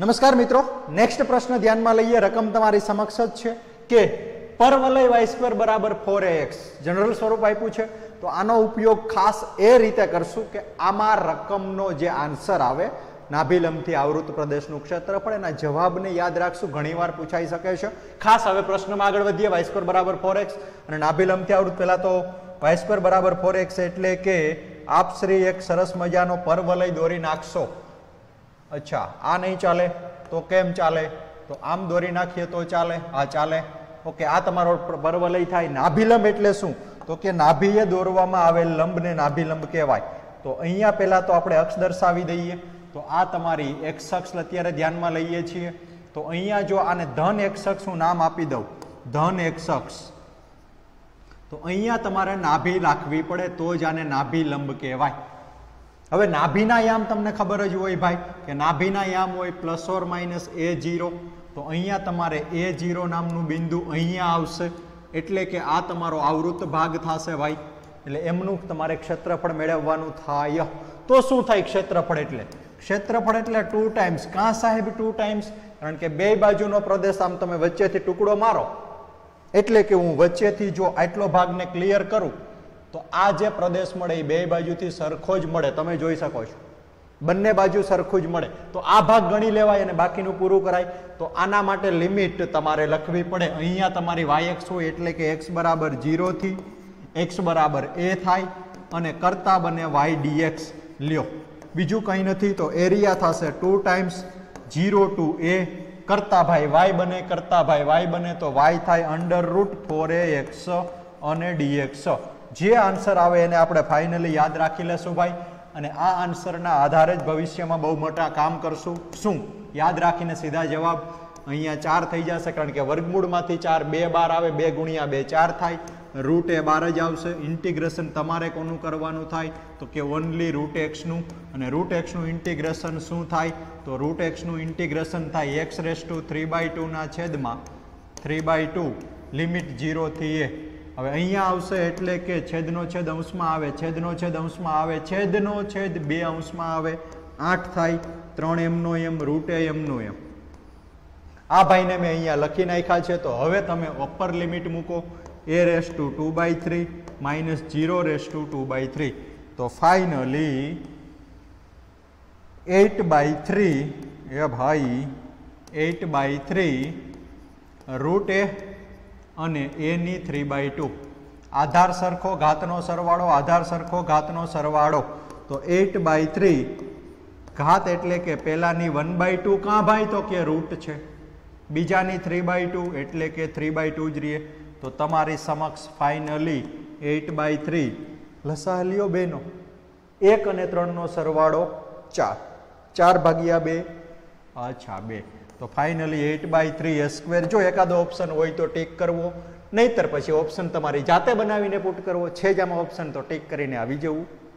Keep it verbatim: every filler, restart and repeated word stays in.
नमस्कार मित्रों, नेक्स्ट प्रश्न ध्यान में लीए। रकम तमारी समक्ष ज छे। पर वलय वाय स्क्वेर बराबर फोर एक्स जनरल स्वरूप आप्युं छे, तो आनो उपयोग खास ए रीते करशुं के आमां रकमनो जे आंसर आवे नाभिलंबथी आवृत प्रदेशनुं क्षेत्रफळ एना जवाबने याद राखशुं। घणीवार पूछाई शके छे। खास हवे प्रश्नमां आगळ वधीए। वाय स्क्वेर बराबर फोर एक्स अने नाभिलंबथी आवृत पहेला तो वाय स्क्वेर बराबर फोर एक्स एटले के आप श्री एक सरस मजानो परवलय दोरी नाखशो। अच्छा, आ नहीं चाले तो केम चाले? तो आम दोरी नाखीए तो चाले? आ चाले। ओके, आ तमारो परवलय थाय। नाभिलंब एटले शुं? तो के नाभीए दोरवामां आवेल लंबने नाभिलंब कहेवाय। तो अहींया पहेला तो आपणे अक्ष दर्शावी दઈએ। तो आ तमारी एक्स अक्ष અત્યારે ધ્યાનમાં લઈએ છીએ। तो अहींया जो आने धन एक्स अक्ष હું નામ આપી દઉં, ધન एक्स अक्ष, तो अहींया તમારે નાભી રાખવી પડે તો જ આને નાભીલંબ કહેવાય। हवे नाभीना याम तमने खबर ज होय भाई के नाभीना याम होय प्लस और माइनस ए जीरो। तो अहींया तमारे ए जीरो नामनुं बिंदु अहींया आवशे, एटले के आ तमारो आवृत भाग थशे भाई। एटले एमनुं तमारे क्षेत्रफळ मेळववानुं थाय। तो शुं थाय क्षेत्रफळ एटले? क्षेत्रफळ एटले टू टाइम्स का साहेब टू टाइम्स, कारण के बे बाजुनो प्रदेश आम तमे वच्चेथी टुकड़ो मारो, एटले के हुं वच्चेथी जो आटलो भागने क्लियर करूं तो आ जे प्रदेश मळे ए बे बाजुथी सरखो ज मळे। तमे जोई शको छो बंने बाजू सरखुं ज मळे। तो आ भाग गणी लेवाय अने बाकीनुं पूरुं कराय। तो आना माटे लिमिट तमारे लखवी पड़े। अहींया तमारी y x होय एटले के x बराबर जीरो थी x बराबर a थाय अने करता बने y dx ल्यो, बीजू कंई नथी। तो एरिया थशे two times zero two a करता भाई y बने करता भाई y बने तो y थाय under root four a x अने dx। जे आंसर आवे एने आपणे फाइनली याद राखी लेशुं भाई, अने आ आंसरना आधारे ज भविष्यमां बहु मोटा काम करशुं। शुं याद राखीने सीधा जवाब अहींया चार थई जशे, कारण के वर्गमूळमांथी चार बे बार आवे, बे गुणिया बे चार थाय, रूट ए बार ज आवशे। इंटीग्रेशन तमारे कोनुं करवानुं थाय? तो के ओनली रूट एक्स नुं, अने रूट एक्स नुं इंटीग्रेशन शुं थाय? तो रूट एक्स नुं इंटीग्रेशन थाय x raise to three by two ना छेदमां three by two limit zero थी ए। हवे अहींया आवशे एटले के छेदनो छेद अंशमां आवे, छेदनो छेद अंशमां आवे, छेदनो छेद बे अंशमां आवे, आठ थाय त्रण एमनो एम रूट ए एमनो एम। आ भाईने मैं अहींया लखी नाख्या छे। तो हवे तमे अपर लिमिट मूको a raise to two by three minus zero raise to two by three. तो फाइनली एट बाय थ्री ए भाई eight by three root a अने ए नी थ्री बाय टू। आधार सरखो घातनो सरवाड़ो, आधार सरखो घातनो सरवाड़ो। तो एट बाय थ्री घात एटले के पहलानी वन बाय टू कां भाई? तो के रूट छे, बीजानी थ्री बाय टू एटले के थ्री बाय टू ज रहीए। तो तमारी समक्ष फाइनली एट बाय थ्री लसा लियो बेनो, एक अने त्रणनो सरवाड़ो चार, चार भाग्या बे, अच्छा बे। तो finally eight by three a square. जो एकादो ऑप्शन होय तो टीक करवो, नहींतर पछी ऑप्शन तमारी जाते बनावीने पुट करवो। छे जामां ऑप्शन तो टीक करीने आवी जवुं।